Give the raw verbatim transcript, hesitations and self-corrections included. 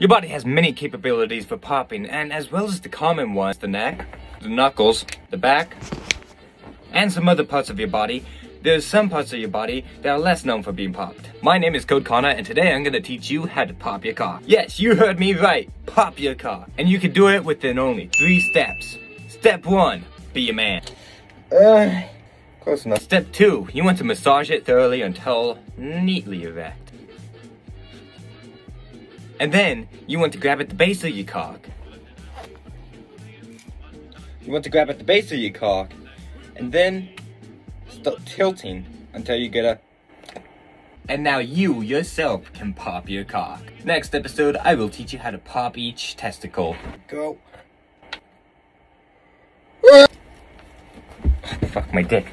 Your body has many capabilities for popping, and as well as the common ones, the neck, the knuckles, the back, and some other parts of your body, there's some parts of your body that are less known for being popped. My name is Code Connor, and today I'm gonna teach you how to pop your car. Yes, you heard me right, pop your car. And you can do it within only three steps. Step one, be a man. Uh, close enough. Step two, you want to massage it thoroughly until neatly erect. And then, you want to grab at the base of your cock. You want to grab at the base of your cock, and then stop tilting until you get a... And now you, yourself, can pop your cock. Next episode, I will teach you how to pop each testicle. Go. Fuck my dick.